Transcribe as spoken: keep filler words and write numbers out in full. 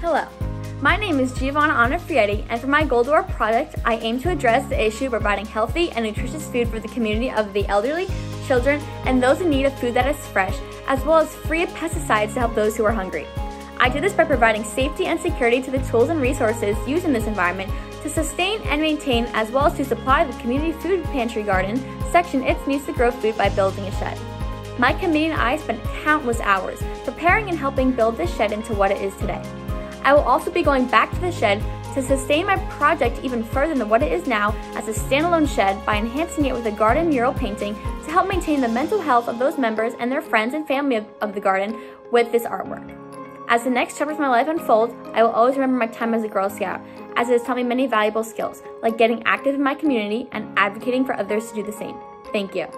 Hello, my name is Giovanna Anna Frietti, and for my Gold Award product, I aim to address the issue of providing healthy and nutritious food for the community of the elderly, children, and those in need of food that is fresh, as well as free of pesticides to help those who are hungry. I do this by providing safety and security to the tools and resources used in this environment to sustain and maintain, as well as to supply the community food pantry garden section its needs to grow food by building a shed. My committee and I spent countless hours preparing and helping build this shed into what it is today. I will also be going back to the shed to sustain my project even further than what it is now as a standalone shed by enhancing it with a garden mural painting to help maintain the mental health of those members and their friends and family of, of the garden with this artwork. As the next chapters of my life unfold, I will always remember my time as a Girl Scout, as it has taught me many valuable skills, like getting active in my community and advocating for others to do the same. Thank you.